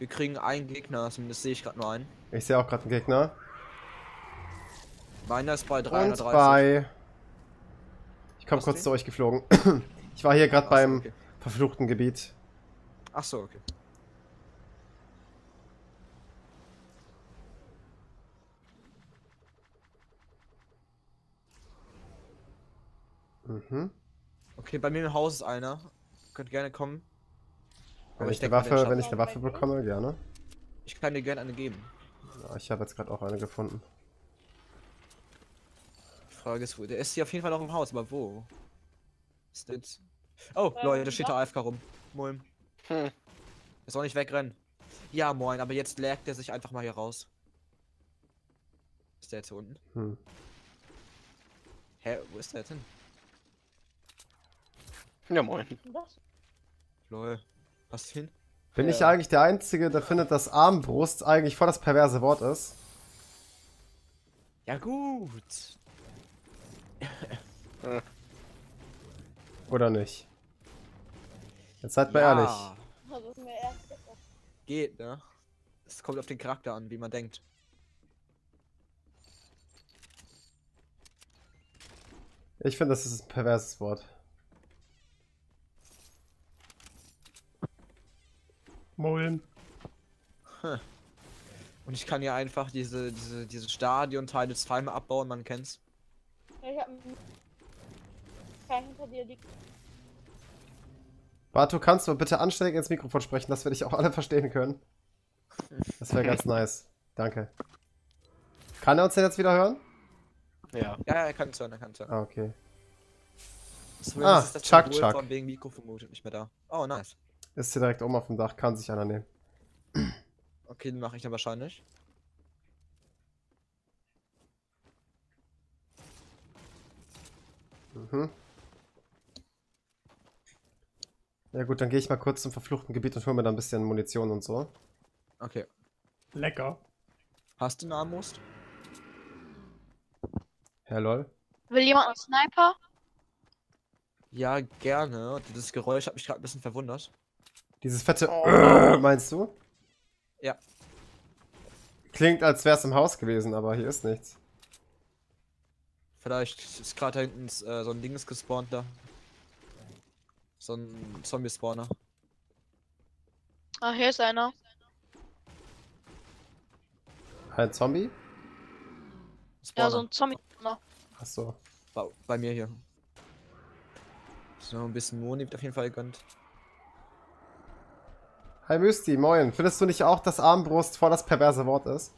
Wir kriegen einen Gegner, zumindest sehe ich gerade nur einen. Ich sehe auch gerade einen Gegner. Meiner ist bei 330. Und bei... Ich komme kurz zu euch geflogen. Ich war hier gerade beim verfluchten Gebiet. Ach so, okay. Mhm. Okay, bei mir im Haus ist einer. Könnt gerne kommen. Aber wenn ich eine Waffe, bekomme, gerne. Ich kann dir gerne eine geben. Ja, ich habe jetzt gerade auch eine gefunden. Die Frage ist, wo? Der ist hier auf jeden Fall noch im Haus, aber wo? Ist das? Oh, Leute, da steht der AFK rum. Moin. Hm. Ist auch nicht wegrennen. Ja, moin, aber jetzt laggt er sich einfach mal hier raus. Ist der jetzt hier unten? Hm. Hä, wo ist der jetzt hin? Ja, moin. Was? Lol. Was hin? Bin ich eigentlich der Einzige, der findet, dass Armbrust eigentlich voll das perverse Wort ist? Ja, gut. Oder nicht? Jetzt seid mal ehrlich. Geht, ne? Es kommt auf den Charakter an, wie man denkt. Ich finde, das ist ein perverses Wort. Moin. Und ich kann ja einfach diese Stadion-Teile zweimal abbauen, man kennt's. Ja, ich hab keinen hinter dir liegt. Bartu, kannst du bitte anständig ins Mikrofon sprechen, dass wir dich auch alle verstehen können? Das wäre ganz nice. Danke. Kann er uns denn jetzt wieder hören? Ja. Ja, er kann es hören, Ah, okay. So, ist das Chuck. Von wegen Mikrofon nicht mehr da. Oh, nice. Ist hier direkt oben auf dem Dach, kann sich einer nehmen. Okay, den mache ich dann wahrscheinlich. Mhm. Ja gut, dann gehe ich mal kurz zum verfluchten Gebiet und hole mir da ein bisschen Munition und so. Okay. Lecker. Hast du eine Armbrust? Herr lol. Will jemand einen Sniper? Ja, gerne. Dieses Geräusch hat mich gerade ein bisschen verwundert. Dieses fette meinst du? Ja. Klingt, als wäre es im Haus gewesen, aber hier ist nichts. Vielleicht ist gerade da hinten so ein Dings gespawnt da. So ein Zombie-Spawner. Ah, hier ist einer. Ein Zombie? Spawner. Ja, so ein Zombie-Spawner. Achso. Bei mir hier. So, ein bisschen Moni wird auf jeden Fall gegönnt. Hi Mysti, moin. Findest du nicht auch, dass Armbrust voll das perverse Wort ist?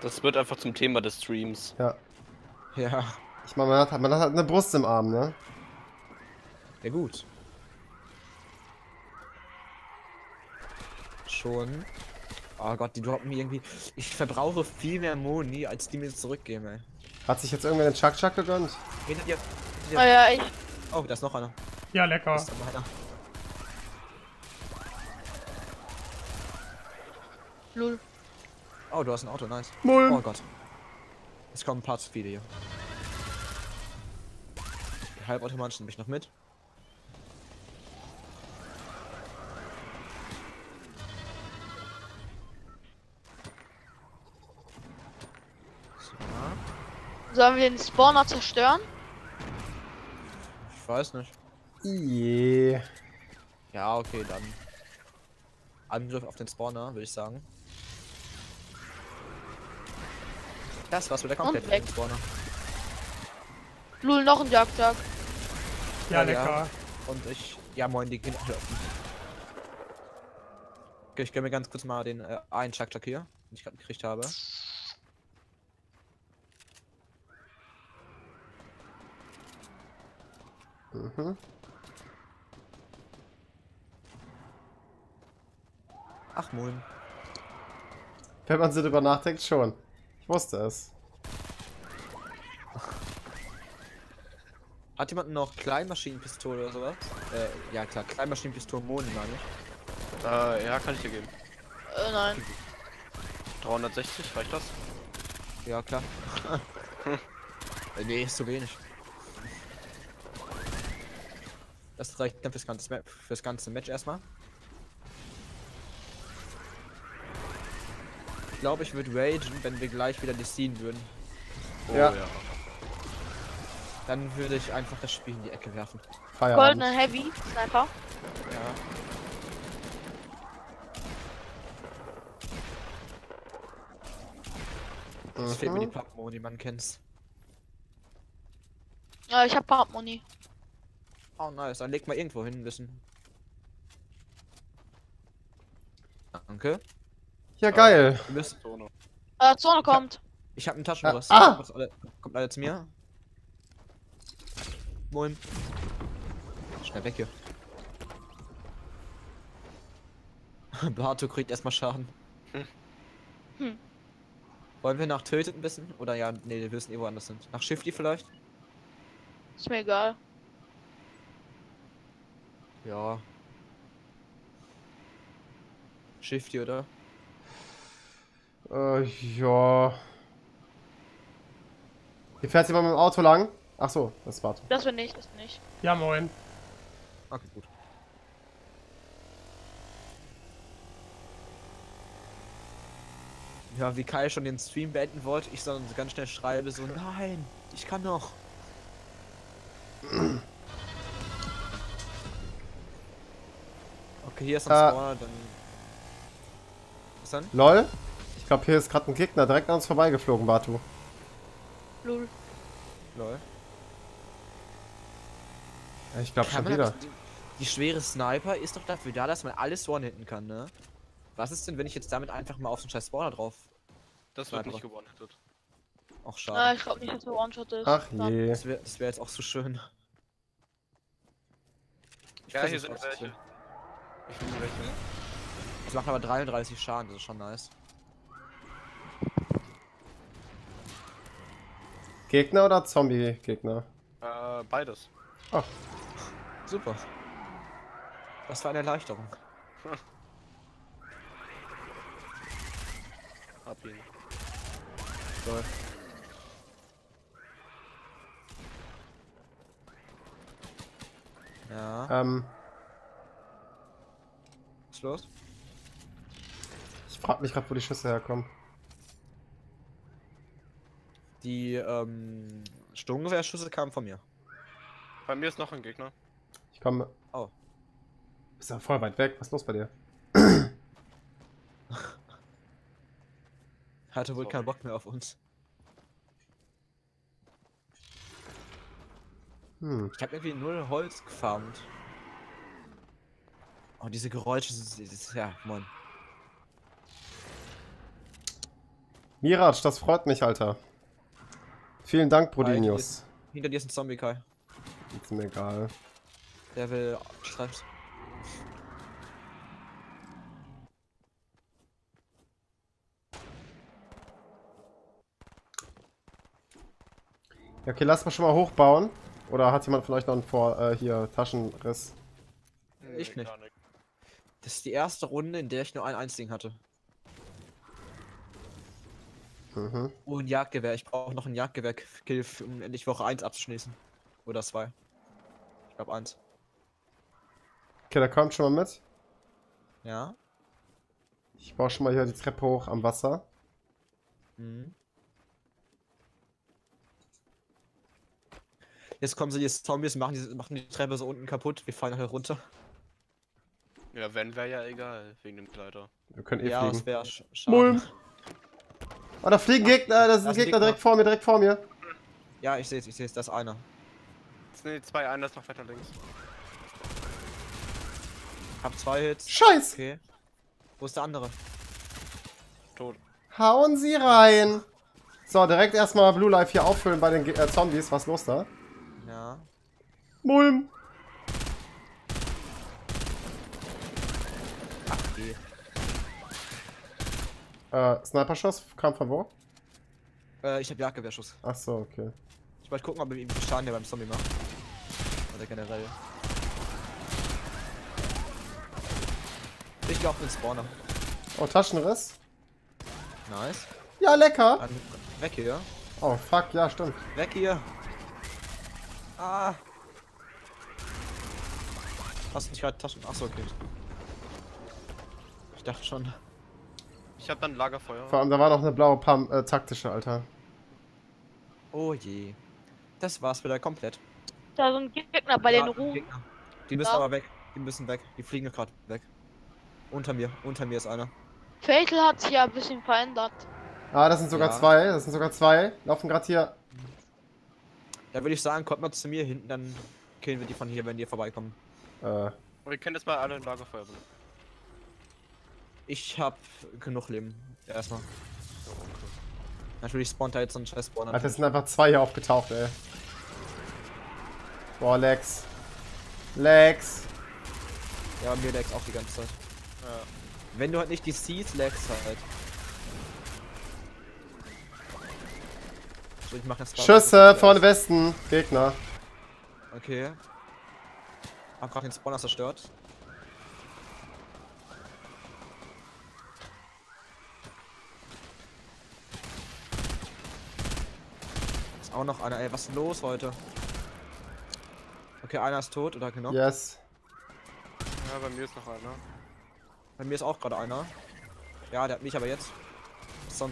Das wird einfach zum Thema des Streams. Ja. Ja. Ich meine, man hat halt eine Brust im Arm, ne? Ja, gut. Schon. Oh Gott, die droppen mir irgendwie. Ich verbrauche viel mehr Moni, als die mir zurückgeben, ey. Hat sich jetzt irgendwer den Chuck gegönnt? Hinter dir. Oh ja, ich. Oh, da ist noch einer. Ja, lecker. Da ist noch einer. Lul. Oh, du hast ein Auto, nice. Moin. Oh Gott. Es kommen ein paar zu viele hier. Halbautomatischen nehme ich noch mit. Sollen wir den Spawner zerstören? Ich weiß nicht. Yeah. Ja, okay, dann. Angriff auf den Spawner, würde ich sagen. Das war's mit der kompletten Spawner. Lul, noch ein Jagdjag. Ja, lecker. Und ich. Ja, moin, die gehen alle offen. Okay, ich gönne mir ganz kurz mal den einen Jagdjag hier, den ich gerade gekriegt habe. Mhm. Ach, moin. Wenn man so drüber nachdenkt, schon. Ich wusste es. Hat jemand noch Kleinmaschinenpistole oder sowas? Ja klar, Kleinmaschinenpistole Moden, meine ich. Ja, kann ich dir geben. Nein. 360, reicht das? Ja, klar. Nee, ist zu wenig. Das reicht dann fürs ganze Match erstmal. Ich glaube, ich würde ragen, wenn wir gleich wieder die Scene würden. Oh, ja. Ja. Dann würde ich einfach das Spiel in die Ecke werfen. Goldene Heavy Sniper. Ja. Es fehlt mir die Pappmoni, man kennt's. Ja, ich hab Pappmoni. Oh nice, dann leg mal irgendwo hin ein bisschen. Danke. Ja, geil. Zone kommt. Ich hab einen Taschenboss. Kommt alle zu mir. Moin. Schnell weg hier. Bato kriegt erstmal Schaden. Hm. Wollen wir nach Tötet ein bisschen? Oder ja, nee, wir wissen eh woanders sind. Nach Shifty vielleicht? Ist mir egal. Ja. Shifty, oder? Ja. Hier fährt jemand mit dem Auto lang. Ach so, das war's. Das bin ich, das bin ich. Ja, moin. Okay, gut. Ja, wie Kai schon den Stream beenden wollte, ich dann ganz schnell schreibe so, nein, ich kann noch. Okay, hier ist ein Spawner, dann... Was dann? LOL? Ich glaube, hier ist gerade ein Gegner direkt an uns vorbeigeflogen, Batu. LOL. LOL. Ja, ich glaube schon wieder. Die schwere Sniper ist doch dafür da, dass man alles one-hitten kann, ne? Was ist denn, wenn ich jetzt damit einfach mal auf den scheiß Spawner drauf? Das wird nicht gewonhittet. Ach schade. Ich glaube nicht, dass der One-Shot ist. Ach je. Das wäre jetzt auch so schön. Ich ja, hier sind welche. Ich will welche. Das macht aber 33 Schaden, das ist schon nice. Gegner oder Zombie-Gegner? Beides. Ach. Super. Das war eine Erleichterung. So. Ja. Was ist los? Ich frag mich gerade, wo die Schüsse herkommen. Die Sturmgewehrschüsse kamen von mir. Bei mir ist noch ein Gegner. Ich komme. Oh. Bist ja voll weit weg. Was ist los bei dir? Hatte wohl keinen Bock mehr auf uns. Hm. Ich habe irgendwie 0 Holz gefarmt. Oh, diese Geräusche sind ja, Mann. Miraj, das freut mich, Alter. Vielen Dank, Brodinius. Hinter dir ist ein Zombie, Kai. Ist mir egal. Der will Stress. Okay, lass mal schon mal hochbauen. Oder hat jemand von euch noch einen hier Taschenriss? Ich nicht. Das ist die erste Runde, in der ich nur einen einzigen hatte. Mhm. Oh, ein Jagdgewehr. Ich brauche noch ein Jagdgewehr-Kill, um endlich Woche 1 abzuschließen. Oder 2. Ich glaube 1. Okay, da kommt schon mal mit. Ja. Ich baue schon mal hier die Treppe hoch am Wasser. Mhm. Jetzt kommen sie, die Zombies machen die Treppe so unten kaputt, wir fallen nachher runter. Ja, wenn wäre ja egal, wegen dem Kleider. Wir können eh fliegen. Ja, das wäre schade. Oh, da fliegen Gegner, das ist ein Gegner direkt vor mir. Ja, ich seh's, das ist einer. Das sind die zwei, einer ist noch weiter links. Hab 2 Hits. Scheiß! Okay. Wo ist der andere? Tot. Hauen sie rein! So, direkt erstmal Blue Life hier auffüllen bei den Zombies, was ist los da? Ja. Mulm! Ach, okay. Sniper-Schuss kam von wo? Ich hab Jagdgewehrschuss. Ach so, okay. Ich wollte gucken, ob ich ihm Schaden der beim Zombie macht. Oder generell. Ich glaube den Spawner. Oh, Taschenriss. Nice. Ja, lecker! Weg hier. Oh, fuck, ja, stimmt. Weg hier. Ah. Hast du nicht gerade Taschen? Achso, okay. Ich dachte schon. Ich hab dann Lagerfeuer. Vor allem, da war noch eine blaue Pump, taktische, Alter. Oh je. Das war's wieder komplett. Da so ein Gegner bei den Ruhen. Die müssen aber weg. Die müssen weg. Die fliegen doch gerade weg. Unter mir ist einer. Fatal hat sich ja ein bisschen verändert. Ah, das sind sogar zwei. Das sind sogar zwei. Laufen gerade hier. Da würde ich sagen, kommt mal zu mir hinten, dann killen wir die von hier, wenn die vorbeikommen. Wir können jetzt mal alle in Lagerfeuer bringen. Ich hab genug Leben. Erstmal. Natürlich spawnt da jetzt so ein Scheiß-Spawner. Alter, es sind einfach zwei hier aufgetaucht, ey. Boah, Lex. Lex. Ja, mir Lex auch die ganze Zeit. Ja. Wenn du halt nicht die Seas Lex halt. So, ich mach das Schüsse vorne Westen. Gegner. Okay. Hab gerade den Spawner zerstört. Ist auch noch einer, ey, was ist los heute? Okay, einer ist tot oder genau? Yes. Ja, bei mir ist noch einer. Bei mir ist auch gerade einer. Ja, der hat mich aber jetzt.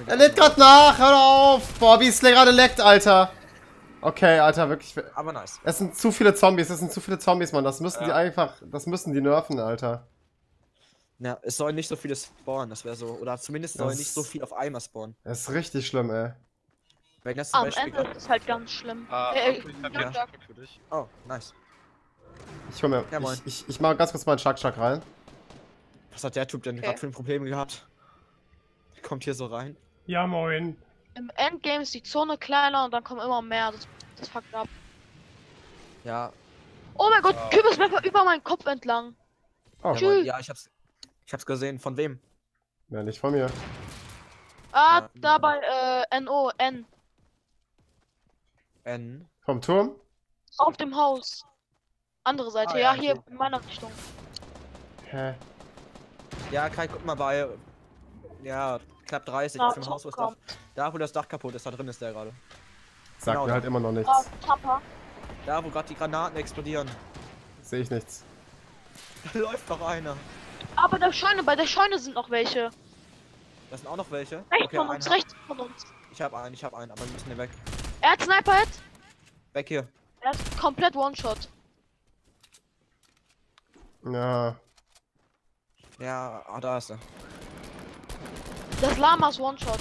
Er lädt gerade nach, hör auf! Boah, wie es gerade leckt, Alter. Okay, Alter, wirklich. Aber nice. Es sind zu viele Zombies, Mann. Das müssen die einfach, das müssen die nerven, Alter. Na, es sollen nicht so viele spawnen, das wäre so. Oder zumindest soll nicht so viel auf einmal spawnen. Das ist richtig schlimm, ey. Das zum Ende ist es halt ganz schlimm. Oh, nice. Ich hol mir, ich mach ganz kurz mal einen Schack rein. Was hat der Typ denn gerade für ein Problem gehabt? Kommt hier so rein. Ja, moin. Im Endgame ist die Zone kleiner und dann kommen immer mehr. Das fuckt ab. Ja. Oh mein Gott, Kürbiswerfer über meinen Kopf entlang. Oh. Ja, ich hab's gesehen. Von wem? Ja, nicht von mir. Ah, ja, da bei NO, N. N? Vom Turm? Auf dem Haus. Andere Seite, ja, hier in meiner Richtung. Hä? Ja, Kai, guck mal bei. Ja, knapp 30 auf dem Haus, wo das Dach. Da, wo das Dach kaputt ist, da drin ist der gerade. Sagt mir halt immer noch nichts. Da, wo gerade die Granaten explodieren. Sehe ich nichts. Da läuft doch einer. Aber der Scheune, bei der Scheune sind noch welche. Das sind auch noch welche. Rechts von uns, rechts von uns. Ich hab einen, aber wir müssen hier weg. Er hat Sniper-Hit. Weg hier. Er ist komplett One-Shot. Ja. Ja, da ist er. Das Lama ist One-Shot.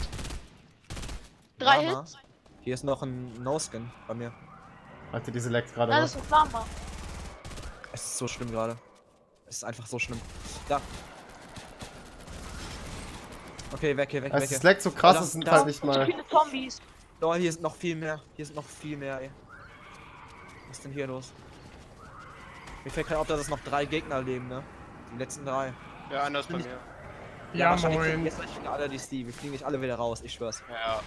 3 Hits. Hier ist noch ein No-Skin bei mir. Hatte diese Lex gerade. Nein, das ist Lama. Es ist so schlimm gerade. Es ist einfach so schlimm. Da. Okay, weg hier, weg, weg. Das leckt so krass, es sind halt nicht mal. Viele Zombies. Lol, hier sind noch viel mehr. Hier sind noch viel mehr, ey. Was ist denn hier los? Mir fällt gerade auf, dass es noch 3 Gegner leben, ne? Die letzten 3. Ja, einer ist bei mir. Ja, ja, moin. Jetzt fliegen alle die Steve. Wir fliegen nicht alle wieder raus, ich schwör's. Ja,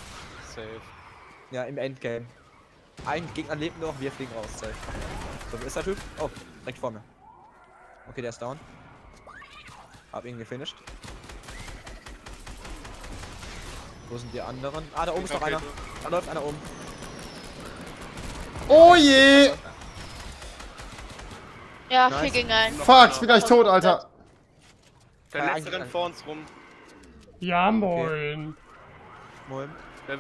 safe. Ja, im Endgame. Ein Gegner lebt noch, wir fliegen raus, safe. So, wer ist der Typ? Oh, direkt vor mir. Okay, der ist down. Hab ihn gefinisht. Wo sind die anderen? Ah, da oben ist noch einer. Da läuft einer oben. Oh je! Ja, 4 gegen 1. Fuck, ich bin gleich tot, Alter. Der letzte rennt vor uns rum. Ja, moin. Moin.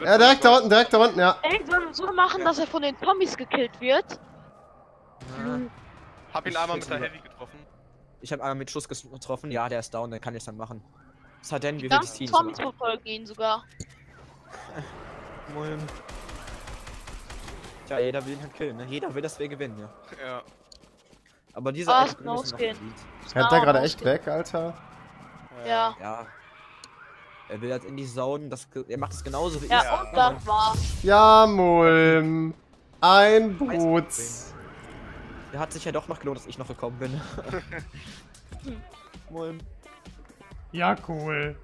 Ja, direkt da unten, ja. Ey, sollen wir so machen, dass er von den Zombies gekillt wird? Hm. Hab ihn einmal mit der Heavy getroffen. Ich hab einmal mit Schuss getroffen. Ja, der ist down, der kann jetzt dann machen. Was hat denn gewinnt? Die Zombies verfolgen ihn sogar. Moin. Tja, jeder will ihn halt killen, ne? Jeder will, dass wir gewinnen, ja. Ja. Aber dieser ist noch geht. Rennt der gerade echt weg, Alter? Ja. Ja. Er will halt in die Sauen, er macht es genauso wie ich. Ja, und das war's. Ja, Mulm. Ein Brot. Der hat sich ja doch noch gelohnt, dass ich noch gekommen bin. Mulm. Ja, cool.